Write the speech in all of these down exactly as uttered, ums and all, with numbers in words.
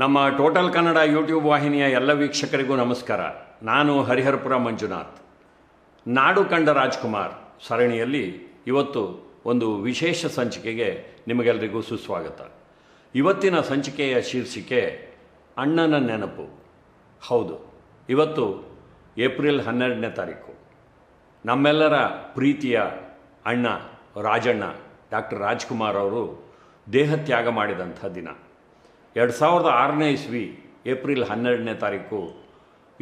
ನಮ್ಮ total Kannada YouTube ವಾಹಿನಿಯ ಎಲ್ಲ ವೀಕ್ಷಕರಿಗೂ ನಮಸ್ಕಾರ. ನಾನು ಹರಿಹರಪುರ ಮಂಜುನಾಥ್. ನಾಡು ಕಂಡ ರಾಜ್ಕುಮಾರ್ ಸರಣಿಯಲ್ಲಿ ಇವತ್ತು ಒಂದು ವಿಶೇಷ ಸಂಚಿಕೆಗೆ ನಿಮಗೆಲ್ಲರಿಗೂ ಸುಸ್ವಾಗತ. ಇವತ್ತಿನ ಸಂಚಿಕೆಯ ಶೀರ್ಷಿಕೆ ಅಣ್ಣನ ನೆನಪು. ಹೌದು, ಇವತ್ತು ಏಪ್ರಿಲ್ ಹನ್ನೆರಡನೇ ತಾರೀಕು. ನಮ್ಮೆಲ್ಲರ ಪ್ರೀತಿಯ ಅಣ್ಣ ರಾಜಣ್ಣ ಡಾಕ್ಟರ್ ರಾಜ್ಕುಮಾರ್ ಅವರು ದೇಹತ್ಯಾಗ ಮಾಡಿದಂಥ ದಿನ ಎರಡು ಸಾವಿರದ ಆರನೇ ಇಸ್ವಿ ಏಪ್ರಿಲ್ ಹನ್ನೆರಡನೇ ತಾರೀಕು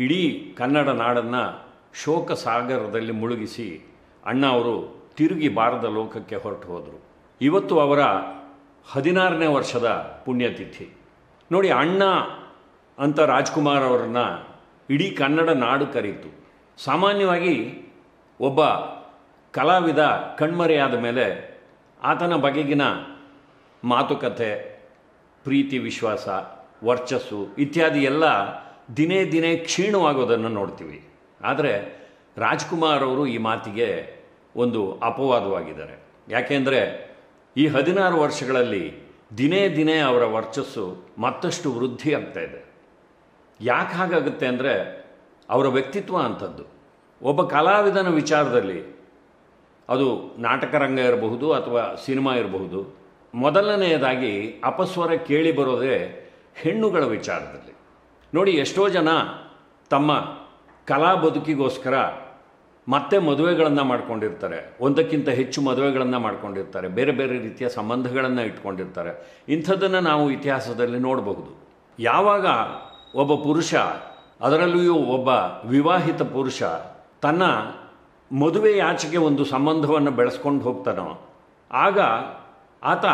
ಇಡೀ ಕನ್ನಡ ನಾಡನ್ನು ಶೋಕ ಸಾಗರದಲ್ಲಿ ಮುಳುಗಿಸಿ ಅಣ್ಣ ಅವರು ತಿರುಗಿ ಬಾರದ ಲೋಕಕ್ಕೆ ಹೊರಟು ಹೋದರು. ಇವತ್ತು ಅವರ ಹದಿನಾರನೇ ವರ್ಷದ ಪುಣ್ಯತಿಥಿ. ನೋಡಿ, ಅಣ್ಣ ಅಂತ ರಾಜ್ಕುಮಾರ್ ಅವರನ್ನು ಇಡೀ ಕನ್ನಡ ನಾಡು ಕರೀತು. ಸಾಮಾನ್ಯವಾಗಿ ಒಬ್ಬ ಕಲಾವಿದ ಕಣ್ಮರೆಯಾದ ಮೇಲೆ ಆತನ ಬಗೆಗಿನ ಮಾತುಕತೆ, ಪ್ರೀತಿ, ವಿಶ್ವಾಸ, ವರ್ಚಸ್ಸು ಇತ್ಯಾದಿ ಎಲ್ಲ ದಿನೇ ದಿನೇ ಕ್ಷೀಣವಾಗೋದನ್ನು ನೋಡ್ತೀವಿ. ಆದರೆ ರಾಜ್ಕುಮಾರ್ ಅವರು ಈ ಮಾತಿಗೆ ಒಂದು ಅಪವಾದವಾಗಿದ್ದಾರೆ. ಯಾಕೆಂದರೆ ಈ ಹದಿನಾರು ವರ್ಷಗಳಲ್ಲಿ ದಿನೇ ದಿನೇ ಅವರ ವರ್ಚಸ್ಸು ಮತ್ತಷ್ಟು ವೃದ್ಧಿ ಆಗ್ತಾ ಇದೆ. ಯಾಕೆ ಹಾಗಾಗುತ್ತೆ ಅಂದರೆ ಅವರ ವ್ಯಕ್ತಿತ್ವ ಅಂಥದ್ದು. ಒಬ್ಬ ಕಲಾವಿದನ ವಿಚಾರದಲ್ಲಿ ಅದು ನಾಟಕ ರಂಗ ಇರಬಹುದು ಅಥವಾ ಸಿನಿಮಾ ಇರಬಹುದು, ಮೊದಲನೆಯದಾಗಿ ಅಪಸ್ವರ ಕೇಳಿ ಬರೋದೇ ಹೆಣ್ಣುಗಳ ವಿಚಾರದಲ್ಲಿ. ನೋಡಿ, ಎಷ್ಟೋ ಜನ ತಮ್ಮ ಕಲಾ ಬದುಕಿಗೋಸ್ಕರ ಮತ್ತೆ ಮದುವೆಗಳನ್ನು ಮಾಡ್ಕೊಂಡಿರ್ತಾರೆ, ಒಂದಕ್ಕಿಂತ ಹೆಚ್ಚು ಮದುವೆಗಳನ್ನು ಮಾಡ್ಕೊಂಡಿರ್ತಾರೆ, ಬೇರೆ ಬೇರೆ ರೀತಿಯ ಸಂಬಂಧಗಳನ್ನು ಇಟ್ಕೊಂಡಿರ್ತಾರೆ. ಇಂಥದ್ದನ್ನು ನಾವು ಇತಿಹಾಸದಲ್ಲಿ ನೋಡಬಹುದು. ಯಾವಾಗ ಒಬ್ಬ ಪುರುಷ, ಅದರಲ್ಲಿಯೂ ಒಬ್ಬ ವಿವಾಹಿತ ಪುರುಷ, ತನ್ನ ಮದುವೆ ಆಚೆಗೆ ಒಂದು ಸಂಬಂಧವನ್ನು ಬೆಳೆಸ್ಕೊಂಡು ಹೋಗ್ತಾನೋ ಆಗ ಆತ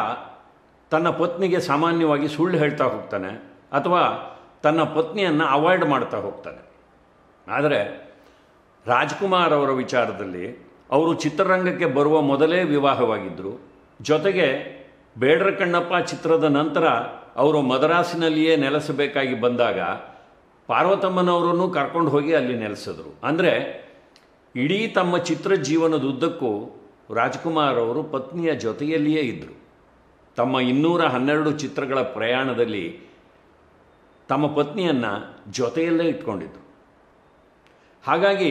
ತನ್ನ ಪತ್ನಿಗೆ ಸಾಮಾನ್ಯವಾಗಿ ಸುಳ್ಳು ಹೇಳ್ತಾ ಹೋಗ್ತಾನೆ ಅಥವಾ ತನ್ನ ಪತ್ನಿಯನ್ನು ಅವಾಯ್ಡ್ ಮಾಡ್ತಾ ಹೋಗ್ತಾನೆ. ಆದರೆ ರಾಜ್ಕುಮಾರ್ ಅವರ ವಿಚಾರದಲ್ಲಿ ಅವರು ಚಿತ್ರರಂಗಕ್ಕೆ ಬರುವ ಮೊದಲೇ ವಿವಾಹವಾಗಿದ್ದರು. ಜೊತೆಗೆ ಬೇಡರ ಕಣ್ಣಪ್ಪ ಚಿತ್ರದ ನಂತರ ಅವರು ಮದ್ರಾಸಿನಲ್ಲಿಯೇ ನೆಲೆಸಬೇಕಾಗಿ ಬಂದಾಗ ಪಾರ್ವತಮ್ಮನವರನ್ನು ಕರ್ಕೊಂಡು ಹೋಗಿ ಅಲ್ಲಿ ನೆಲೆಸಿದ್ರು. ಅಂದರೆ ಇಡೀ ತಮ್ಮ ಚಿತ್ರ ಜೀವನದುದ್ದಕ್ಕೂ ರಾಜ್ಕುಮಾರ್ ಅವರು ಪತ್ನಿಯ ಜೊತೆಯಲ್ಲಿಯೇ ಇದ್ದರು. ತಮ್ಮ ಇನ್ನೂರ ಹನ್ನೆರಡು ಚಿತ್ರಗಳ ಪ್ರಯಾಣದಲ್ಲಿ ತಮ್ಮ ಪತ್ನಿಯನ್ನು ಜೊತೆಯಲ್ಲೇ ಇಟ್ಕೊಂಡಿದ್ದರು. ಹಾಗಾಗಿ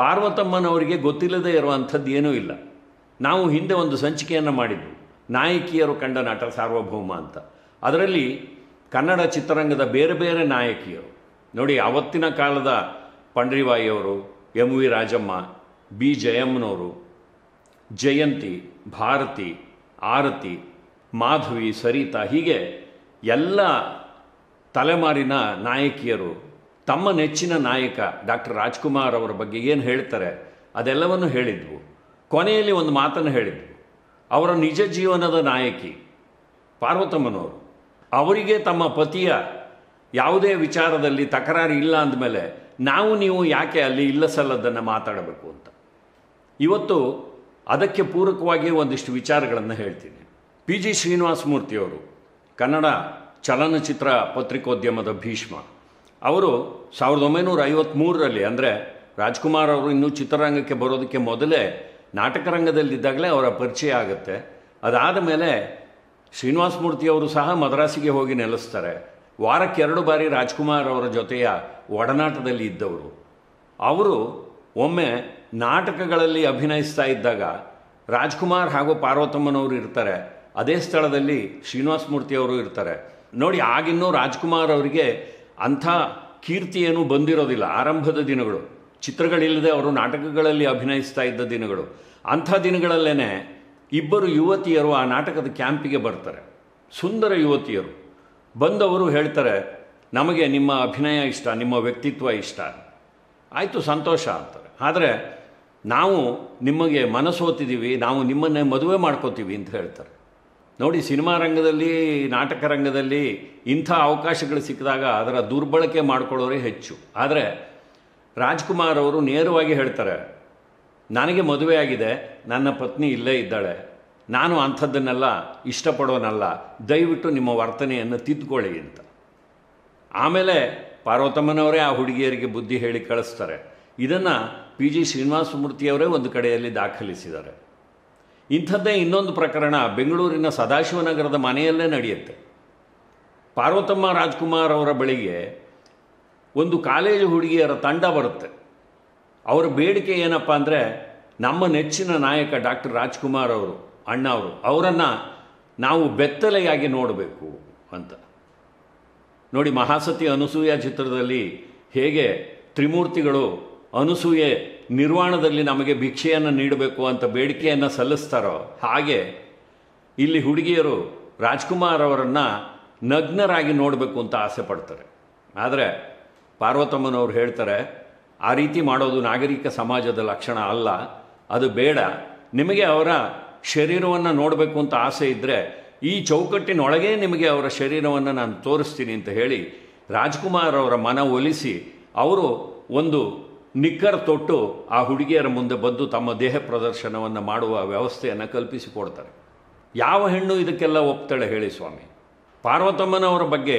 ಪಾರ್ವತಮ್ಮನವರಿಗೆ ಗೊತ್ತಿಲ್ಲದೆ ಇರುವಂಥದ್ದು ಏನೂ ಇಲ್ಲ. ನಾವು ಹಿಂದೆ ಒಂದು ಸಂಚಿಕೆಯನ್ನು ಮಾಡಿದ್ವಿ, ನಾಯಕಿಯರು ಕಂಡ ನಟ ಸಾರ್ವಭೌಮ ಅಂತ. ಅದರಲ್ಲಿ ಕನ್ನಡ ಚಿತ್ರರಂಗದ ಬೇರೆ ಬೇರೆ ನಾಯಕಿಯರು, ನೋಡಿ, ಅವತ್ತಿನ ಕಾಲದ ಪಂಡ್ರಿವಾಯಿಯವರು, ಎಂ ವಿ ರಾಜಮ್ಮ, ಬಿ ಜಯಮ್ಮನವರು, ಜಯಂತಿ, ಭಾರತಿ, ಆರತಿ, ಮಾಧವಿ, ಸರಿತಾ, ಹೀಗೆ ಎಲ್ಲ ತಲೆಮಾರಿನ ನಾಯಕಿಯರು ತಮ್ಮ ನೆಚ್ಚಿನ ನಾಯಕ ಡಾಕ್ಟರ್ ರಾಜ್ಕುಮಾರ್ ಅವರ ಬಗ್ಗೆ ಏನು ಹೇಳ್ತಾರೆ ಅದೆಲ್ಲವನ್ನು ಹೇಳಿದ್ವು. ಕೊನೆಯಲ್ಲಿ ಒಂದು ಮಾತನ್ನು ಹೇಳಿದ್ವು. ಅವರ ನಿಜ ಜೀವನದ ನಾಯಕಿ ಪಾರ್ವತಮ್ಮನವರು ಅವರಿಗೆ ತಮ್ಮ ಪತಿಯ ಯಾವುದೇ ವಿಚಾರದಲ್ಲಿ ತಕರಾರು ಇಲ್ಲ ಅಂದಮೇಲೆ ನಾವು ನೀವು ಯಾಕೆ ಅಲ್ಲಿ ಇಲ್ಲ ಸಲ್ಲದನ್ನು ಮಾತಾಡಬೇಕು ಅಂತ. ಇವತ್ತು ಅದಕ್ಕೆ ಪೂರಕವಾಗಿ ಒಂದಿಷ್ಟು ವಿಚಾರಗಳನ್ನು ಹೇಳ್ತೀನಿ. ಪಿ ಜಿ ಶ್ರೀನಿವಾಸ ಮೂರ್ತಿಯವರು, ಕನ್ನಡ ಚಲನಚಿತ್ರ ಪತ್ರಿಕೋದ್ಯಮದ ಭೀಷ್ಮ ಅವರು, ಸಾವಿರದ ಒಂಬೈನೂರ ಐವತ್ತ್ಮೂರರಲ್ಲಿ, ಅಂದರೆ ರಾಜ್ಕುಮಾರ್ ಅವರು ಇನ್ನೂ ಚಿತ್ರರಂಗಕ್ಕೆ ಬರೋದಕ್ಕೆ ಮೊದಲೇ ನಾಟಕ ರಂಗದಲ್ಲಿದ್ದಾಗಲೇ ಅವರ ಪರಿಚಯ ಆಗುತ್ತೆ. ಅದಾದ ಮೇಲೆ ಶ್ರೀನಿವಾಸ ಮೂರ್ತಿಯವರು ಸಹ ಮದ್ರಾಸಿಗೆ ಹೋಗಿ ನೆಲೆಸ್ತಾರೆ. ವಾರಕ್ಕೆರಡು ಬಾರಿ ರಾಜ್ಕುಮಾರ್ ಅವರ ಜೊತೆಯ ಒಡನಾಟದಲ್ಲಿ ಇದ್ದವರು. ಅವರು ಒಮ್ಮೆ ನಾಟಕಗಳಲ್ಲಿ ಅಭಿನಯಿಸ್ತಾ ಇದ್ದಾಗ ರಾಜ್ಕುಮಾರ್ ಹಾಗೂ ಪಾರ್ವತಮ್ಮನವರು ಇರ್ತಾರೆ, ಅದೇ ಸ್ಥಳದಲ್ಲಿ ಶ್ರೀನಿವಾಸ ಮೂರ್ತಿಯವರು ಇರ್ತಾರೆ. ನೋಡಿ, ಆಗಿನ್ನೂ ರಾಜ್ಕುಮಾರ್ ಅವರಿಗೆ ಅಂಥ ಕೀರ್ತಿ ಏನೂ ಬಂದಿರೋದಿಲ್ಲ. ಆರಂಭದ ದಿನಗಳು, ಚಿತ್ರಗಳಿಲ್ಲದೆ ಅವರು ನಾಟಕಗಳಲ್ಲಿ ಅಭಿನಯಿಸ್ತಾ ಇದ್ದ ದಿನಗಳು. ಅಂಥ ದಿನಗಳಲ್ಲೇ ಇಬ್ಬರು ಯುವತಿಯರು ಆ ನಾಟಕದ ಕ್ಯಾಂಪಿಗೆ ಬರ್ತಾರೆ. ಸುಂದರ ಯುವತಿಯರು ಬಂದವರು ಹೇಳ್ತಾರೆ, ನಮಗೆ ನಿಮ್ಮ ಅಭಿನಯ ಇಷ್ಟ, ನಿಮ್ಮ ವ್ಯಕ್ತಿತ್ವ ಇಷ್ಟ. ಆಯಿತು, ಸಂತೋಷ ಅಂತಾರೆ. ಆದರೆ ನಾವು ನಿಮಗೆ ಮನಸೋತಿದ್ದೀವಿ, ನಾವು ನಿಮ್ಮನ್ನೇ ಮದುವೆ ಮಾಡ್ಕೋತೀವಿ ಅಂತ ಹೇಳ್ತಾರೆ. ನೋಡಿ, ಸಿನಿಮಾ ರಂಗದಲ್ಲಿ, ನಾಟಕ ರಂಗದಲ್ಲಿ ಇಂಥ ಅವಕಾಶಗಳು ಸಿಕ್ಕಿದಾಗ ಅದರ ದುರ್ಬಳಕೆ ಮಾಡ್ಕೊಳ್ಳೋರೇ ಹೆಚ್ಚು. ಆದರೆ ರಾಜ್ಕುಮಾರ್ ಅವರು ನೇರವಾಗಿ ಹೇಳ್ತಾರೆ, ನನಗೆ ಮದುವೆ ಆಗಿದೆ, ನನ್ನ ಪತ್ನಿ ಇಲ್ಲೇ ಇದ್ದಾಳೆ, ನಾನು ಅಂಥದ್ದನ್ನೆಲ್ಲ ಇಷ್ಟಪಡೋನಲ್ಲ, ದಯವಿಟ್ಟು ನಿಮ್ಮ ವರ್ತನೆಯನ್ನು ತಿದ್ದುಕೊಳ್ಳಿ ಅಂತ. ಆಮೇಲೆ ಪಾರ್ವತಮ್ಮನವರೇ ಆ ಹುಡುಗಿಯರಿಗೆ ಬುದ್ಧಿ ಹೇಳಿ ಕಳಿಸ್ತಾರೆ. ಇದನ್ನು ಪಿ ಜಿ ಶ್ರೀನಿವಾಸ ಮೂರ್ತಿಯವರೇ ಒಂದು ಕಡೆಯಲ್ಲಿ ದಾಖಲಿಸಿದ್ದಾರೆ. ಇಂಥದ್ದೇ ಇನ್ನೊಂದು ಪ್ರಕರಣ ಬೆಂಗಳೂರಿನ ಸದಾಶಿವನಗರದ ಮನೆಯಲ್ಲೇ ನಡೆಯುತ್ತೆ. ಪಾರ್ವತಮ್ಮ ರಾಜ್ಕುಮಾರ್ ಅವರ ಬಳಿಗೆ ಒಂದು ಕಾಲೇಜು ಹುಡುಗಿಯರ ತಂಡ ಬರುತ್ತೆ. ಅವರ ಬೇಡಿಕೆ ಏನಪ್ಪ ಅಂದರೆ, ನಮ್ಮ ನೆಚ್ಚಿನ ನಾಯಕ ಡಾಕ್ಟರ್ ರಾಜ್ಕುಮಾರ್ ಅವರು, ಅಣ್ಣ ಅವರು, ಅವರನ್ನು ನಾವು ಬೆತ್ತಲೆಯಾಗಿ ನೋಡಬೇಕು ಅಂತ. ನೋಡಿ, ಮಹಾಸತಿ ಅನುಸೂಯ ಚಿತ್ರದಲ್ಲಿ ಹೇಗೆ ತ್ರಿಮೂರ್ತಿಗಳು ಅನುಸೂಯೆ ನಿರ್ವಾಣದಲ್ಲಿ ನಮಗೆ ಭಿಕ್ಷೆಯನ್ನು ನೀಡಬೇಕು ಅಂತ ಬೇಡಿಕೆಯನ್ನು ಸಲ್ಲಿಸ್ತಾರೋ, ಹಾಗೆ ಇಲ್ಲಿ ಹುಡುಗಿಯರು ರಾಜ್ಕುಮಾರ್ ಅವರನ್ನು ನಗ್ನರಾಗಿ ನೋಡಬೇಕು ಅಂತ ಆಸೆ ಪಡ್ತಾರೆ. ಆದರೆ ಪಾರ್ವತಮ್ಮನವರು ಹೇಳ್ತಾರೆ, ಆ ರೀತಿ ಮಾಡೋದು ನಾಗರಿಕ ಸಮಾಜದ ಲಕ್ಷಣ ಅಲ್ಲ, ಅದು ಬೇಡ. ನಿಮಗೆ ಅವರ ಶರೀರವನ್ನು ನೋಡಬೇಕು ಅಂತ ಆಸೆ ಇದ್ದರೆ ಈ ಚೌಕಟ್ಟಿನೊಳಗೆ ನಿಮಗೆ ಅವರ ಶರೀರವನ್ನು ನಾನು ತೋರಿಸ್ತೀನಿ ಅಂತ ಹೇಳಿ ರಾಜ್ಕುಮಾರ್ ಅವರ ಮನ ಒಲಿಸಿ ಅವರು ಒಂದು ನಿಕ್ಕರ್ ತೊಟ್ಟು ಆ ಹುಡುಗಿಯರ ಮುಂದೆ ಬಂದು ತಮ್ಮ ದೇಹ ಪ್ರದರ್ಶನವನ್ನು ಮಾಡುವ ವ್ಯವಸ್ಥೆಯನ್ನು ಕಲ್ಪಿಸಿಕೊಡ್ತಾರೆ. ಯಾವ ಹೆಣ್ಣು ಇದಕ್ಕೆಲ್ಲ ಒಪ್ತಾಳೆ ಹೇಳಿ ಸ್ವಾಮಿ? ಪಾರ್ವತಮ್ಮನವರ ಬಗ್ಗೆ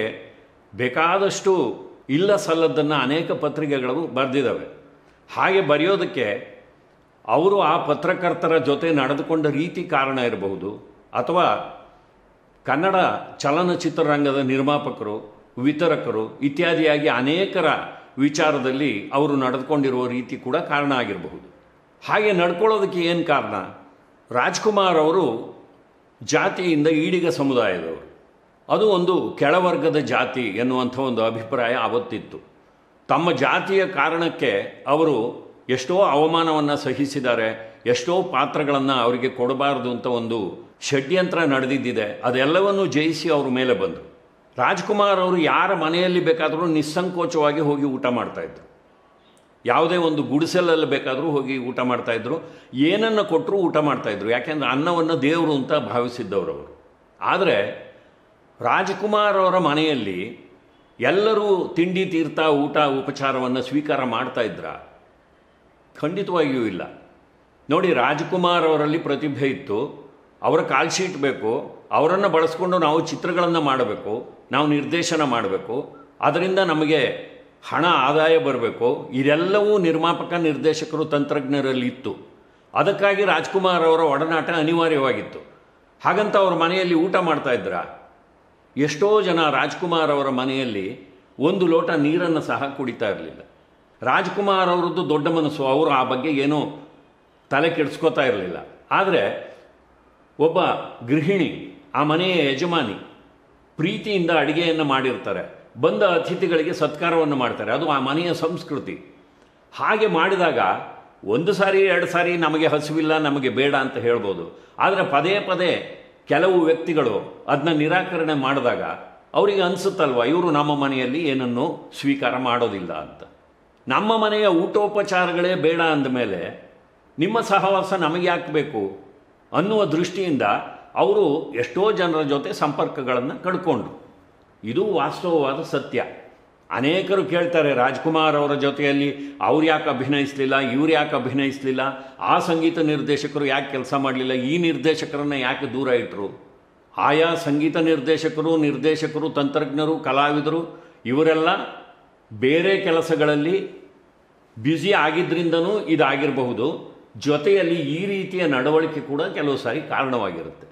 ಬೇಕಾದಷ್ಟು ಇಲ್ಲ ಸಲ್ಲದನ್ನು ಅನೇಕ ಪತ್ರಿಕೆಗಳು ಬರೆದಿದ್ದಾವೆ. ಹಾಗೆ ಬರೆಯೋದಕ್ಕೆ ಅವರು ಆ ಪತ್ರಕರ್ತರ ಜೊತೆ ನಡೆದುಕೊಂಡ ರೀತಿ ಕಾರಣ ಇರಬಹುದು, ಅಥವಾ ಕನ್ನಡ ಚಲನಚಿತ್ರರಂಗದ ನಿರ್ಮಾಪಕರು, ವಿತರಕರು ಇತ್ಯಾದಿಯಾಗಿ ಅನೇಕರ ವಿಚಾರದಲ್ಲಿ ಅವರು ನಡೆದುಕೊಂಡಿರುವ ರೀತಿ ಕೂಡ ಕಾರಣ ಆಗಿರಬಹುದು. ಹಾಗೆ ನಡ್ಕೊಳ್ಳೋದಕ್ಕೆ ಏನು ಕಾರಣ? ರಾಜ್ಕುಮಾರ್ ಅವರು ಜಾತಿಯಿಂದ ಈಡಿಗ ಸಮುದಾಯದವರು. ಅದು ಒಂದು ಕೆಳವರ್ಗದ ಜಾತಿ ಎನ್ನುವಂಥ ಒಂದು ಅಭಿಪ್ರಾಯ ಆವತ್ತಿತ್ತು. ತಮ್ಮ ಜಾತಿಯ ಕಾರಣಕ್ಕೆ ಅವರು ಎಷ್ಟೋ ಅವಮಾನವನ್ನು ಸಹಿಸಿದ್ದಾರೆ, ಎಷ್ಟೋ ಪಾತ್ರಗಳನ್ನು ಅವರಿಗೆ ಕೊಡಬಾರ್ದು ಅಂತ ಒಂದು ಷಡ್ಯಂತ್ರ ನಡೆದಿದ್ದಿದೆ. ಅದೆಲ್ಲವನ್ನು ಜಯಿಸಿ ಅವ್ರ ಮೇಲೆ ಬಂದರು. ರಾಜ್ಕುಮಾರ್ ಅವರು ಯಾರ ಮನೆಯಲ್ಲಿ ಬೇಕಾದರೂ ನಿಸ್ಸಂಕೋಚವಾಗಿ ಹೋಗಿ ಊಟ ಮಾಡ್ತಾಯಿದ್ರು. ಯಾವುದೇ ಒಂದು ಗುಡಿಸಲಲ್ಲಿ ಬೇಕಾದರೂ ಹೋಗಿ ಊಟ ಮಾಡ್ತಾಯಿದ್ರು. ಏನನ್ನು ಕೊಟ್ಟರೂ ಊಟ ಮಾಡ್ತಾಯಿದ್ರು, ಯಾಕೆಂದರೆ ಅನ್ನವನ್ನು ದೇವರು ಅಂತ ಭಾವಿಸಿದ್ದವರವರು. ಆದರೆ ರಾಜ್ಕುಮಾರ್ ಅವರ ಮನೆಯಲ್ಲಿ ಎಲ್ಲರೂ ತಿಂಡಿ ತೀರ್ಥ ಊಟ ಉಪಚಾರವನ್ನು ಸ್ವೀಕಾರ ಮಾಡ್ತಾಯಿದ್ರ? ಖಂಡಿತವಾಗಿಯೂ ಇಲ್ಲ. ನೋಡಿ, ರಾಜ್ಕುಮಾರ್ ಅವರಲ್ಲಿ ಪ್ರತಿಭೆ ಇತ್ತು, ಅವರ ಕಾಲ್ ಶೀಟ್ ಬೇಕು, ಅವರನ್ನು ಬಳಸ್ಕೊಂಡು ನಾವು ಚಿತ್ರಗಳನ್ನು ಮಾಡಬೇಕು, ನಾವು ನಿರ್ದೇಶನ ಮಾಡಬೇಕು, ಅದರಿಂದ ನಮಗೆ ಹಣ ಆದಾಯ ಬರಬೇಕು, ಇದೆಲ್ಲವೂ ನಿರ್ಮಾಪಕ ನಿರ್ದೇಶಕರು ತಂತ್ರಜ್ಞರಲ್ಲಿ ಇತ್ತು. ಅದಕ್ಕಾಗಿ ರಾಜ್ಕುಮಾರ್ ಅವರ ಒಡನಾಟ ಅನಿವಾರ್ಯವಾಗಿತ್ತು. ಹಾಗಂತ ಅವ್ರ ಮನೆಯಲ್ಲಿ ಊಟ ಮಾಡ್ತಾಯಿದ್ರ? ಎಷ್ಟೋ ಜನ ರಾಜ್ಕುಮಾರ್ ಅವರ ಮನೆಯಲ್ಲಿ ಒಂದು ಲೋಟ ನೀರನ್ನು ಸಹ ಕುಡಿತಾ ಇರಲಿಲ್ಲ. ರಾಜ್ಕುಮಾರ್ ಅವರದ್ದು ದೊಡ್ಡ ಮನಸ್ಸು, ಅವರು ಆ ಬಗ್ಗೆ ಏನೂ ತಲೆ ಕೆಡಿಸ್ಕೋತಾ ಇರಲಿಲ್ಲ. ಆದರೆ ಒಬ್ಬ ಗೃಹಿಣಿ, ಆ ಮನೆಯ ಯಜಮಾನಿ ಪ್ರೀತಿಯಿಂದ ಅಡುಗೆಯನ್ನು ಮಾಡಿರ್ತಾರೆ, ಬಂದ ಅತಿಥಿಗಳಿಗೆ ಸತ್ಕಾರವನ್ನು ಮಾಡ್ತಾರೆ, ಅದು ಆ ಮನೆಯ ಸಂಸ್ಕೃತಿ. ಹಾಗೆ ಮಾಡಿದಾಗ ಒಂದು ಸಾರಿ ಎರಡು ಸಾರಿ ನಮಗೆ ಹಸಿವಿಲ್ಲ, ನಮಗೆ ಬೇಡ ಅಂತ ಹೇಳ್ಬೋದು. ಆದರೆ ಪದೇ ಪದೇ ಕೆಲವು ವ್ಯಕ್ತಿಗಳು ಅದನ್ನ ನಿರಾಕರಣೆ ಮಾಡಿದಾಗ ಅವರಿಗೆ ಅನಿಸುತ್ತಲ್ವ, ಇವರು ನಮ್ಮ ಮನೆಯಲ್ಲಿ ಏನನ್ನೂ ಸ್ವೀಕಾರ ಮಾಡೋದಿಲ್ಲ ಅಂತ. ನಮ್ಮ ಮನೆಯ ಊಟೋಪಚಾರಗಳೇ ಬೇಡ ಅಂದಮೇಲೆ ನಿಮ್ಮ ಸಹವಾಸ ನಮಗೆ ಯಾಕೆ ಬೇಕು ಅನ್ನುವ ದೃಷ್ಟಿಯಿಂದ ಅವರು ಎಷ್ಟೋ ಜನರ ಜೊತೆ ಸಂಪರ್ಕಗಳನ್ನು ಕಳ್ಕೊಂಡ್ರು. ಇದು ವಾಸ್ತವವಾದ ಸತ್ಯ. ಅನೇಕರು ಕೇಳ್ತಾರೆ, ರಾಜ್ಕುಮಾರ್ ಅವರ ಜೊತೆಯಲ್ಲಿ ಅವ್ರು ಯಾಕೆ ಅಭಿನಯಿಸಲಿಲ್ಲ, ಇವ್ರು ಯಾಕೆ ಅಭಿನಯಿಸಲಿಲ್ಲ, ಆ ಸಂಗೀತ ನಿರ್ದೇಶಕರು ಯಾಕೆ ಕೆಲಸ ಮಾಡಲಿಲ್ಲ, ಈ ನಿರ್ದೇಶಕರನ್ನು ಯಾಕೆ ದೂರ ಇಟ್ಟರು. ಆಯಾ ಸಂಗೀತ ನಿರ್ದೇಶಕರು, ನಿರ್ದೇಶಕರು, ತಂತ್ರಜ್ಞರು, ಕಲಾವಿದರು ಇವರೆಲ್ಲ ಬೇರೆ ಕೆಲಸಗಳಲ್ಲಿ ಬ್ಯುಸಿ ಆಗಿದ್ದರಿಂದನೂ ಇದಾಗಿರಬಹುದು. ಜೊತೆಯಲ್ಲಿ ಈ ರೀತಿಯ ನಡವಳಿಕೆ ಕೂಡ ಕೆಲವು ಸಾರಿ ಕಾರಣವಾಗಿರುತ್ತೆ.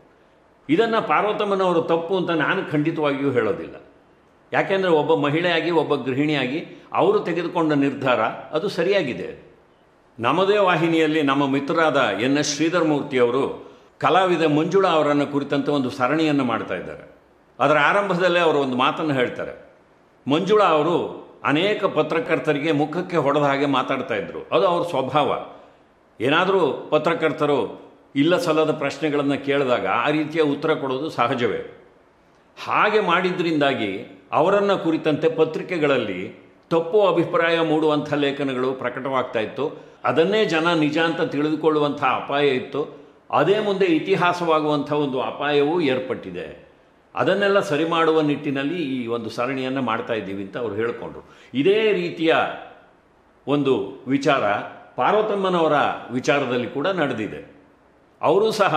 ಇದನ್ನು ಪಾರ್ವತಮ್ಮನವರು ತಪ್ಪು ಅಂತ ನಾನು ಖಂಡಿತವಾಗಿಯೂ ಹೇಳೋದಿಲ್ಲ. ಯಾಕೆಂದರೆ ಒಬ್ಬ ಮಹಿಳೆಯಾಗಿ, ಒಬ್ಬ ಗೃಹಿಣಿಯಾಗಿ ಅವರು ತೆಗೆದುಕೊಂಡ ನಿರ್ಧಾರ ಅದು ಸರಿಯಾಗಿದೆ. ನಮ್ಮದೇ ವಾಹಿನಿಯಲ್ಲಿ ನಮ್ಮ ಮಿತ್ರರಾದ ಎನ್ ಎಸ್ ಶ್ರೀಧರ್ ಮೂರ್ತಿಯವರು ಕಲಾವಿದ ಮಂಜುಳಾ ಅವರನ್ನು ಕುರಿತಂತೆ ಒಂದು ಸರಣಿಯನ್ನು ಮಾಡ್ತಾ ಇದ್ದಾರೆ. ಅದರ ಆರಂಭದಲ್ಲೇ ಅವರು ಒಂದು ಮಾತನ್ನು ಹೇಳ್ತಾರೆ. ಮಂಜುಳಾ ಅವರು ಅನೇಕ ಪತ್ರಕರ್ತರಿಗೆ ಮುಖಕ್ಕೆ ಹೊಡೆದ ಹಾಗೆ ಮಾತಾಡ್ತಾ ಇದ್ದರು, ಅದು ಅವ್ರ ಸ್ವಭಾವ. ಏನಾದರೂ ಪತ್ರಕರ್ತರು ಇಲ್ಲ ಸಲ್ಲದ ಪ್ರಶ್ನೆಗಳನ್ನು ಕೇಳಿದಾಗ ಆ ರೀತಿಯ ಉತ್ತರ ಕೊಡೋದು ಸಹಜವೇ. ಹಾಗೆ ಮಾಡಿದ್ರಿಂದಾಗಿ ಅವರನ್ನು ಕುರಿತಂತೆ ಪತ್ರಿಕೆಗಳಲ್ಲಿ ತಪ್ಪು ಅಭಿಪ್ರಾಯ ಮೂಡುವಂಥ ಲೇಖನಗಳು ಪ್ರಕಟವಾಗ್ತಾ ಇತ್ತು. ಅದನ್ನೇ ಜನ ನಿಜ ಅಂತ ತಿಳಿದುಕೊಳ್ಳುವಂಥ ಅಪಾಯ ಇತ್ತು. ಅದೇ ಮುಂದೆ ಇತಿಹಾಸವಾಗುವಂಥ ಒಂದು ಅಪಾಯವೂ ಏರ್ಪಟ್ಟಿದೆ. ಅದನ್ನೆಲ್ಲ ಸರಿ ಮಾಡುವ ನಿಟ್ಟಿನಲ್ಲಿ ಈ ಒಂದು ಸರಣಿಯನ್ನು ಮಾಡ್ತಾ ಇದ್ದೀವಿ ಅಂತ ಅವರು ಹೇಳಿಕೊಂಡ್ರು. ಇದೇ ರೀತಿಯ ಒಂದು ವಿಚಾರ ಪಾರ್ವತಮ್ಮನವರ ವಿಚಾರದಲ್ಲಿ ಕೂಡ ನಡೆದಿದೆ. ಅವರು ಸಹ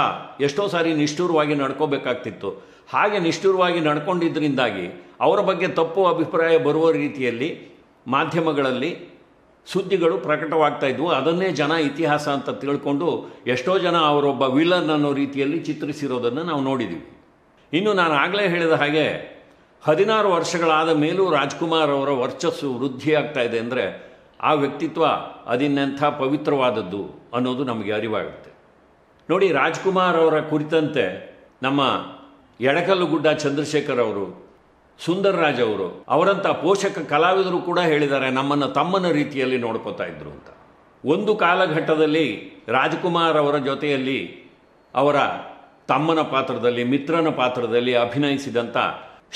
ಎಷ್ಟೋ ಸಾರಿ ನಿಷ್ಠುರವಾಗಿ ನಡ್ಕೋಬೇಕಾಗ್ತಿತ್ತು. ಹಾಗೆ ನಿಷ್ಠುರವಾಗಿ ನಡ್ಕೊಂಡಿದ್ದರಿಂದಾಗಿ ಅವರ ಬಗ್ಗೆ ತಪ್ಪು ಅಭಿಪ್ರಾಯ ಬರುವ ರೀತಿಯಲ್ಲಿ ಮಾಧ್ಯಮಗಳಲ್ಲಿ ಸುದ್ದಿಗಳು ಪ್ರಕಟವಾಗ್ತಾ ಇದ್ವು. ಅದನ್ನೇ ಜನ ಇತಿಹಾಸ ಅಂತ ತಿಳ್ಕೊಂಡು ಎಷ್ಟೋ ಜನ ಅವರೊಬ್ಬ ವಿಲನ್ ಅನ್ನೋ ರೀತಿಯಲ್ಲಿ ಚಿತ್ರಿಸಿರೋದನ್ನು ನಾವು ನೋಡಿದ್ದೀವಿ. ಇನ್ನು ನಾನು ಆಗಲೇ ಹೇಳಿದ ಹಾಗೆ ಹದಿನಾರು ವರ್ಷಗಳಾದ ಮೇಲೂ ರಾಜ್ಕುಮಾರ್ ಅವರ ವರ್ಚಸ್ಸು ವೃದ್ಧಿಯಾಗ್ತಾ ಇದೆ ಅಂದರೆ ಆ ವ್ಯಕ್ತಿತ್ವ ಅದಿನ್ನೆಂಥ ಪವಿತ್ರವಾದದ್ದು ಅನ್ನೋದು ನಮಗೆ ಅರಿವಾಗುತ್ತೆ. ನೋಡಿ, ರಾಜ್ಕುಮಾರ್ ಅವರ ಕುರಿತಂತೆ ನಮ್ಮ ಎಡಕಲ್ಲು ಗುಡ್ಡ ಚಂದ್ರಶೇಖರ್ ಅವರು, ಸುಂದರ್ರಾಜ್ ಅವರು, ಅವರಂಥ ಪೋಷಕ ಕಲಾವಿದರು ಕೂಡ ಹೇಳಿದ್ದಾರೆ ನಮ್ಮನ್ನು ತಮ್ಮನ ರೀತಿಯಲ್ಲಿ ನೋಡ್ಕೋತಾ ಇದ್ರು ಅಂತ. ಒಂದು ಕಾಲಘಟ್ಟದಲ್ಲಿ ರಾಜ್ಕುಮಾರ್ ಅವರ ಜೊತೆಯಲ್ಲಿ ಅವರ ತಮ್ಮನ ಪಾತ್ರದಲ್ಲಿ, ಮಿತ್ರನ ಪಾತ್ರದಲ್ಲಿ ಅಭಿನಯಿಸಿದಂಥ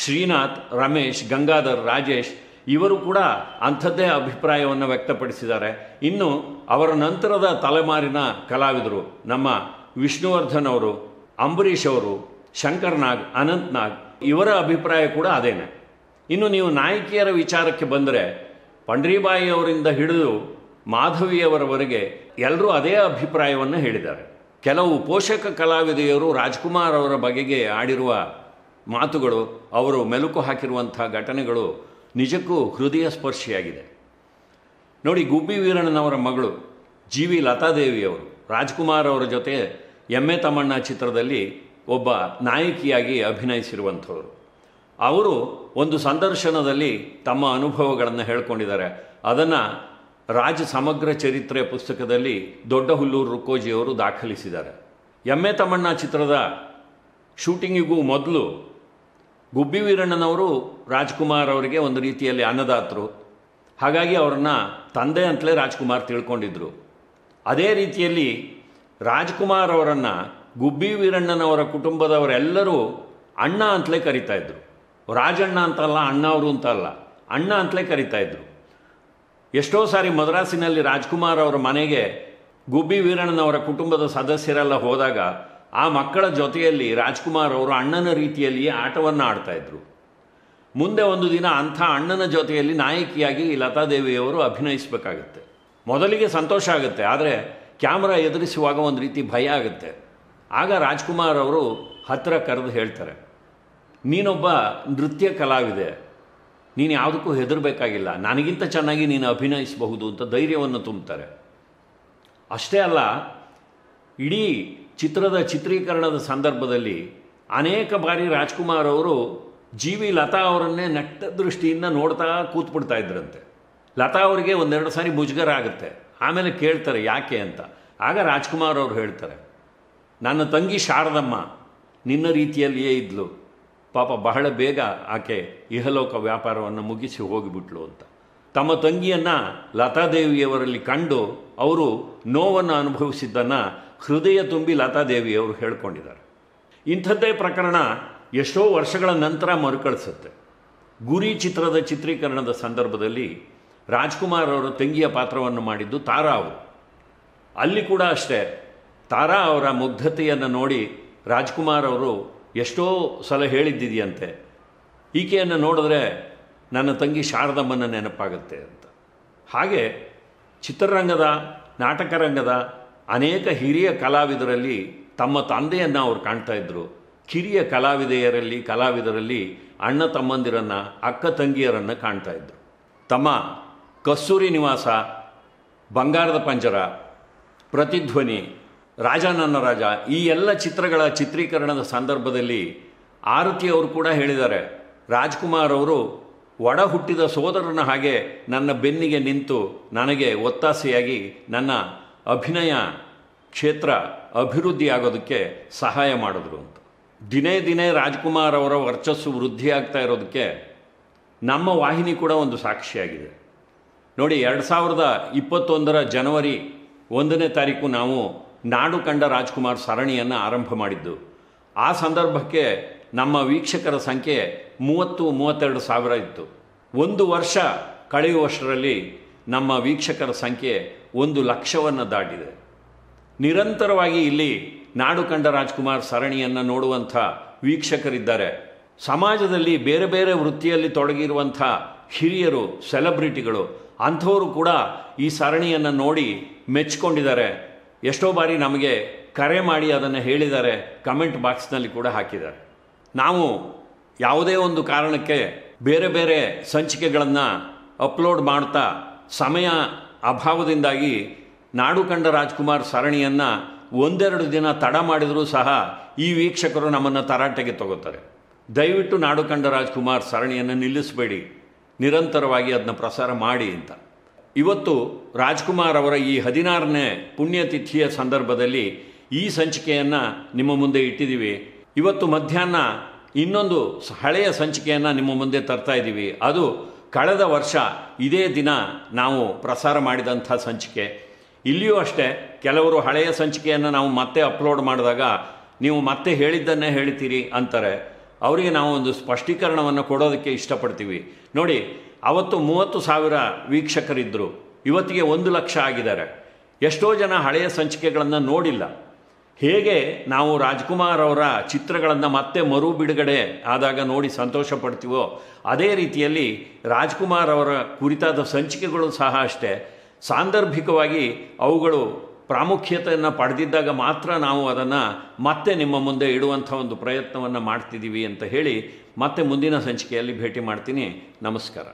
ಶ್ರೀನಾಥ್, ರಮೇಶ್, ಗಂಗಾಧರ್, ರಾಜೇಶ್ ಇವರು ಕೂಡ ಅಂಥದ್ದೇ ಅಭಿಪ್ರಾಯವನ್ನು ವ್ಯಕ್ತಪಡಿಸಿದ್ದಾರೆ. ಇನ್ನು ಅವರ ನಂತರದ ತಲೆಮಾರಿನ ಕಲಾವಿದರು ನಮ್ಮ ವಿಷ್ಣುವರ್ಧನ್ ಅವರು, ಅಂಬರೀಷ್ ಅವರು, ಶಂಕರ್ ನಾಗ್, ಅನಂತ್ ನಾಗ್ ಇವರ ಅಭಿಪ್ರಾಯ ಕೂಡ ಅದೇನೆ. ಇನ್ನು ನೀವು ನಾಯಕಿಯರ ವಿಚಾರಕ್ಕೆ ಬಂದರೆ ಪಂಡ್ರೀಬಾಯಿ ಅವರಿಂದ ಹಿಡಿದು ಮಾಧವಿಯವರವರೆಗೆ ಎಲ್ಲರೂ ಅದೇ ಅಭಿಪ್ರಾಯವನ್ನು ಹೇಳಿದ್ದಾರೆ. ಕೆಲವು ಪೋಷಕ ಕಲಾವಿದೆಯರು ರಾಜ್ಕುಮಾರ್ ಅವರ ಬಗೆಗೆ ಆಡಿರುವ ಮಾತುಗಳು, ಅವರು ಮೆಲುಕು ಹಾಕಿರುವಂಥ ಘಟನೆಗಳು ನಿಜಕ್ಕೂ ಹೃದಯ ಸ್ಪರ್ಶಿಯಾಗಿದೆ. ನೋಡಿ, ಗುಬ್ಬಿ ವೀರಣ್ಣನವರ ಮಗಳು ಜೀವಿ ಲತಾ ದೇವಿಯವರು ರಾಜ್ಕುಮಾರ್ ಅವರ ಜೊತೆ ಎಮ್ಮೆ ತಮ್ಮಣ್ಣ ಚಿತ್ರದಲ್ಲಿ ಒಬ್ಬ ನಾಯಕಿಯಾಗಿ ಅಭಿನಯಿಸಿರುವಂಥವರು. ಅವರು ಒಂದು ಸಂದರ್ಶನದಲ್ಲಿ ತಮ್ಮ ಅನುಭವಗಳನ್ನು ಹೇಳ್ಕೊಂಡಿದ್ದಾರೆ. ಅದನ್ನು ರಾಜ್ ಸಮಗ್ರ ಚರಿತ್ರೆ ಪುಸ್ತಕದಲ್ಲಿ ದೊಡ್ಡ ಹುಲ್ಲೂರು ರುಕ್ಕೋಜಿಯವರು ದಾಖಲಿಸಿದ್ದಾರೆ. ಎಮ್ಮೆ ತಮ್ಮಣ್ಣ ಚಿತ್ರದ ಶೂಟಿಂಗಿಗೂ ಮೊದಲು ಗುಬ್ಬಿ ವೀರಣ್ಣನವರು ರಾಜ್ಕುಮಾರ್ ಅವರಿಗೆ ಒಂದು ರೀತಿಯಲ್ಲಿ ಅನ್ನದಾತರು. ಹಾಗಾಗಿ ಅವ್ರನ್ನ ತಂದೆ ಅಂತಲೇ ರಾಜ್ಕುಮಾರ್ ತಿಳ್ಕೊಂಡಿದ್ರು. ಅದೇ ರೀತಿಯಲ್ಲಿ ರಾಜ್ಕುಮಾರ್ ಅವರನ್ನು ಗುಬ್ಬಿ ವೀರಣ್ಣನವರ ಕುಟುಂಬದವರೆಲ್ಲರೂ ಅಣ್ಣ ಅಂತಲೇ ಕರಿತಾ ಇದ್ರು. ರಾಜಣ್ಣ ಅಂತಲ್ಲ, ಅಣ್ಣ ಅವರು ಅಂತಲ್ಲ, ಅಣ್ಣ ಅಂತಲೇ ಕರಿತಾ ಇದ್ರು. ಎಷ್ಟೋ ಸಾರಿ ಮದ್ರಾಸಿನಲ್ಲಿ ರಾಜ್ಕುಮಾರ್ ಅವರ ಮನೆಗೆ ಗುಬ್ಬಿ ವೀರಣ್ಣನವರ ಕುಟುಂಬದ ಸದಸ್ಯರೆಲ್ಲ ಹೋದಾಗ ಆ ಮಕ್ಕಳ ಜೊತೆಯಲ್ಲಿ ರಾಜ್ಕುಮಾರ್ ಅವರು ಅಣ್ಣನ ರೀತಿಯಲ್ಲಿಯೇ ಆಟವನ್ನು ಆಡ್ತಾಯಿದ್ರು. ಮುಂದೆ ಒಂದು ದಿನ ಅಂಥ ಅಣ್ಣನ ಜೊತೆಯಲ್ಲಿ ನಾಯಕಿಯಾಗಿ ಲತಾದೇವಿಯವರು ಅಭಿನಯಿಸಬೇಕಾಗತ್ತೆ. ಮೊದಲಿಗೆ ಸಂತೋಷ ಆಗುತ್ತೆ, ಆದರೆ ಕ್ಯಾಮ್ರಾ ಎದುರಿಸುವಾಗ ಒಂದು ರೀತಿ ಭಯ ಆಗುತ್ತೆ. ಆಗ ರಾಜ್ಕುಮಾರ್ ಅವರು ಹತ್ತಿರ ಕರೆದು ಹೇಳ್ತಾರೆ, ನೀನೊಬ್ಬ ನೃತ್ಯ ಕಲಾವಿದೆ, ನೀನು ಯಾವುದಕ್ಕೂ ಹೆದರಬೇಕಾಗಿಲ್ಲ, ನನಗಿಂತ ಚೆನ್ನಾಗಿ ನೀನು ಅಭಿನಯಿಸಬಹುದು ಅಂತ ಧೈರ್ಯವನ್ನು ತುಂಬ್ತಾರೆ. ಅಷ್ಟೇ ಅಲ್ಲ, ಇಡೀ ಚಿತ್ರದ ಚಿತ್ರೀಕರಣದ ಸಂದರ್ಭದಲ್ಲಿ ಅನೇಕ ಬಾರಿ ರಾಜ್ಕುಮಾರ್ ಅವರು ಜೀವಿ ಲತಾ ಅವರನ್ನೇ ನೆಟ್ಟ ದೃಷ್ಟಿಯಿಂದ ನೋಡ್ತಾ ಕೂತ್ಬಿಡ್ತಾ ಇದ್ರಂತೆ. ಲತಾ ಅವರಿಗೆ ಒಂದೆರಡು ಸಾರಿ ಮುಜುಗರ ಆಗುತ್ತೆ. ಆಮೇಲೆ ಕೇಳ್ತಾರೆ ಯಾಕೆ ಅಂತ. ಆಗ ರಾಜ್ಕುಮಾರ್ ಅವರು ಹೇಳ್ತಾರೆ, ನನ್ನ ತಂಗಿ ಶಾರದಮ್ಮ ನಿನ್ನ ರೀತಿಯಲ್ಲಿಯೇ ಇದ್ಲು, ಪಾಪ ಬಹಳ ಬೇಗ ಆಕೆ ಇಹಲೋಕ ವ್ಯಾಪಾರವನ್ನು ಮುಗಿಸಿ ಹೋಗಿಬಿಟ್ಲು ಅಂತ. ತಮ್ಮ ತಂಗಿಯನ್ನು ಲತಾದೇವಿಯವರಲ್ಲಿ ಕಂಡು ಅವರು ನೋವನ್ನು ಅನುಭವಿಸಿದ್ದನ್ನು ಹೃದಯ ತುಂಬಿ ಲತಾದೇವಿಯವರು ಹೇಳ್ಕೊಂಡಿದ್ದಾರೆ. ಇಂಥದ್ದೇ ಪ್ರಕರಣ ಎಷ್ಟೋ ವರ್ಷಗಳ ನಂತರ ಮರುಕಳಿಸುತ್ತೆ. ಗುರಿ ಚಿತ್ರದ ಚಿತ್ರೀಕರಣದ ಸಂದರ್ಭದಲ್ಲಿ ರಾಜ್ಕುಮಾರ್ ಅವರ ತಂಗಿಯ ಪಾತ್ರವನ್ನು ಮಾಡಿದ್ದು ತಾರಾ ಅವರು. ಅಲ್ಲಿ ಕೂಡ ಅಷ್ಟೇ, ತಾರಾ ಅವರ ಮುಗ್ಧತೆಯನ್ನು ನೋಡಿ ರಾಜ್ಕುಮಾರ್ ಅವರು ಎಷ್ಟೋ ಸಲ ಹೇಳಿದ್ದಿದೆಯಂತೆ, ಈಕೆಯನ್ನು ನೋಡಿದ್ರೆ ನನ್ನ ತಂಗಿ ಶಾರದಮ್ಮನ ನೆನಪಾಗುತ್ತೆ ಅಂತ. ಹಾಗೆ ಚಿತ್ರರಂಗದ, ನಾಟಕರಂಗದ ಅನೇಕ ಹಿರಿಯ ಕಲಾವಿದರಲ್ಲಿ ತಮ್ಮ ತಂದೆಯನ್ನು ಅವರು ಕಾಣ್ತಾ ಇದ್ದರು. ಕಿರಿಯ ಕಲಾವಿದೆಯರಲ್ಲಿ ಕಲಾವಿದರಲ್ಲಿ ಅಣ್ಣ ತಮ್ಮಂದಿರನ್ನು, ಅಕ್ಕ ತಂಗಿಯರನ್ನು ಕಾಣ್ತಾ ಇದ್ದರು. ತಮ್ಮ ಕಸ್ತೂರಿ ನಿವಾಸ, ಬಂಗಾರದ ಪಂಜರ, ಪ್ರತಿಧ್ವನಿ, ರಾಜ ನನ್ನ ರಾಜ ಈ ಎಲ್ಲ ಚಿತ್ರಗಳ ಚಿತ್ರೀಕರಣದ ಸಂದರ್ಭದಲ್ಲಿ ಆರತಿ ಅವರು ಕೂಡ ಹೇಳಿದ್ದಾರೆ, ರಾಜ್ಕುಮಾರ್ ಅವರು ಒಡ ಹುಟ್ಟಿದ ಸೋದರನ ಹಾಗೆ ನನ್ನ ಬೆನ್ನಿಗೆ ನಿಂತು ನನಗೆ ಒತ್ತಾಸೆಯಾಗಿ ನನ್ನ ಅಭಿನಯ ಕ್ಷೇತ್ರ ಅಭಿವೃದ್ಧಿಯಾಗೋದಕ್ಕೆ ಸಹಾಯ ಮಾಡಿದ್ರು ಅಂತ. ದಿನೇ ದಿನೇ ರಾಜ್ಕುಮಾರ್ ಅವರ ವರ್ಚಸ್ಸು ವೃದ್ಧಿಯಾಗ್ತಾ ಇರೋದಕ್ಕೆ ನಮ್ಮ ವಾಹಿನಿ ಕೂಡ ಒಂದು ಸಾಕ್ಷಿಯಾಗಿದೆ. ನೋಡಿ, ಎರಡು ಸಾವಿರದ ಇಪ್ಪತ್ತೊಂದರ ಜನವರಿ ಒಂದನೇ ತಾರೀಕು ನಾವು ನಾಡು ಕಂಡ ರಾಜ್ಕುಮಾರ್ ಸರಣಿಯನ್ನು ಆರಂಭ ಮಾಡಿದ್ದು. ಆ ಸಂದರ್ಭಕ್ಕೆ ನಮ್ಮ ವೀಕ್ಷಕರ ಸಂಖ್ಯೆ ಮೂವತ್ತು ಮೂವತ್ತೆರಡು ಸಾವಿರ ಇತ್ತು. ಒಂದು ವರ್ಷ ಕಳೆಯುವಷ್ಟರಲ್ಲಿ ನಮ್ಮ ವೀಕ್ಷಕರ ಸಂಖ್ಯೆ ಒಂದು ಲಕ್ಷವನ್ನು ದಾಟಿದೆ. ನಿರಂತರವಾಗಿ ಇಲ್ಲಿ ನಾಡು ಕಂಡ ರಾಜ್ಕುಮಾರ್ ಸರಣಿಯನ್ನು ನೋಡುವಂಥ ವೀಕ್ಷಕರಿದ್ದಾರೆ. ಸಮಾಜದಲ್ಲಿ ಬೇರೆ ಬೇರೆ ವೃತ್ತಿಯಲ್ಲಿ ತೊಡಗಿರುವಂಥ ಹಿರಿಯರು, ಸೆಲೆಬ್ರಿಟಿಗಳು ಅಂಥವರು ಕೂಡ ಈ ಸರಣಿಯನ್ನು ನೋಡಿ ಮೆಚ್ಚಿಕೊಂಡಿದ್ದಾರೆ. ಎಷ್ಟೋ ಬಾರಿ ನಮಗೆ ಕರೆ ಮಾಡಿ ಅದನ್ನು ಹೇಳಿದ್ದಾರೆ, ಕಮೆಂಟ್ ಬಾಕ್ಸ್ನಲ್ಲಿ ಕೂಡ ಹಾಕಿದ್ದಾರೆ. ನಾವು ಯಾವುದೇ ಒಂದು ಕಾರಣಕ್ಕೆ ಬೇರೆ ಬೇರೆ ಸಂಚಿಕೆಗಳನ್ನು ಅಪ್ಲೋಡ್ ಮಾಡ್ತಾ ಸಮಯ ಅಭಾವದಿಂದಾಗಿ ನಾಡು ಕಂಡ ರಾಜ್ಕುಮಾರ್ ಸರಣಿಯನ್ನು ಒಂದೆರಡು ದಿನ ತಡ ಮಾಡಿದರೂ ಸಹ ಈ ವೀಕ್ಷಕರು ನಮ್ಮನ್ನು ತರಾಟೆಗೆ ತಗೋತಾರೆ. ದಯವಿಟ್ಟು ನಾಡು ಕಂಡ ರಾಜ್ಕುಮಾರ್ ಸರಣಿಯನ್ನು ನಿಲ್ಲಿಸಬೇಡಿ, ನಿರಂತರವಾಗಿ ಅದನ್ನ ಪ್ರಸಾರ ಮಾಡಿ ಅಂತ. ಇವತ್ತು ರಾಜ್ಕುಮಾರ್ ಅವರ ಈ ಹದಿನಾರನೇ ಪುಣ್ಯತಿಥಿಯ ಸಂದರ್ಭದಲ್ಲಿ ಈ ಸಂಚಿಕೆಯನ್ನು ನಿಮ್ಮ ಮುಂದೆ ಇಟ್ಟಿದ್ದೀವಿ. ಇವತ್ತು ಮಧ್ಯಾಹ್ನ ಇನ್ನೊಂದು ಹಳೆಯ ಸಂಚಿಕೆಯನ್ನು ನಿಮ್ಮ ಮುಂದೆ ತರ್ತಾ ಇದ್ದೀವಿ. ಅದು ಕಳೆದ ವರ್ಷ ಇದೇ ದಿನ ನಾವು ಪ್ರಸಾರ ಮಾಡಿದಂಥ ಸಂಚಿಕೆ. ಇಲ್ಲಿಯೂ ಅಷ್ಟೇ ಕೆಲವರು ಹಳೆಯ ಸಂಚಿಕೆಯನ್ನು ನಾವು ಮತ್ತೆ ಅಪ್ಲೋಡ್ ಮಾಡಿದಾಗ ನೀವು ಮತ್ತೆ ಹೇಳಿದ್ದನ್ನೇ ಹೇಳ್ತೀರಿ ಅಂತಾರೆ. ಅವರಿಗೆ ನಾವು ಒಂದು ಸ್ಪಷ್ಟೀಕರಣವನ್ನು ಕೊಡೋದಕ್ಕೆ ಇಷ್ಟಪಡ್ತೀವಿ. ನೋಡಿ, ಅವತ್ತು ಮೂವತ್ತು ಸಾವಿರ ವೀಕ್ಷಕರಿದ್ದರು, ಇವತ್ತಿಗೆ ಒಂದು ಲಕ್ಷ ಆಗಿದ್ದಾರೆ. ಎಷ್ಟೋ ಜನ ಹಳೆಯ ಸಂಚಿಕೆಗಳನ್ನು ನೋಡಿಲ್ಲ. ಹೇಗೆ ನಾವು ರಾಜ್ಕುಮಾರ್ ಅವರ ಚಿತ್ರಗಳನ್ನು ಮತ್ತೆ ಮರು ಬಿಡುಗಡೆ ಆದಾಗ ನೋಡಿ ಸಂತೋಷ ಪಡ್ತೀವೋ ಅದೇ ರೀತಿಯಲ್ಲಿ ರಾಜ್ಕುಮಾರ್ ಅವರ ಕುರಿತಾದ ಸಂಚಿಕೆಗಳು ಸಹ ಅಷ್ಟೇ. ಸಾಂದರ್ಭಿಕವಾಗಿ ಅವುಗಳು ಪ್ರಾಮುಖ್ಯತೆಯನ್ನು ಪಡೆದಿದ್ದಾಗ ಮಾತ್ರ ನಾವು ಅದನ್ನು ಮತ್ತೆ ನಿಮ್ಮ ಮುಂದೆ ಇಡುವಂಥ ಒಂದು ಪ್ರಯತ್ನವನ್ನು ಮಾಡ್ತಿದ್ದೀವಿ ಅಂತ ಹೇಳಿ ಮತ್ತೆ ಮುಂದಿನ ಸಂಚಿಕೆಯಲ್ಲಿ ಭೇಟಿ ಮಾಡ್ತೀನಿ. ನಮಸ್ಕಾರ.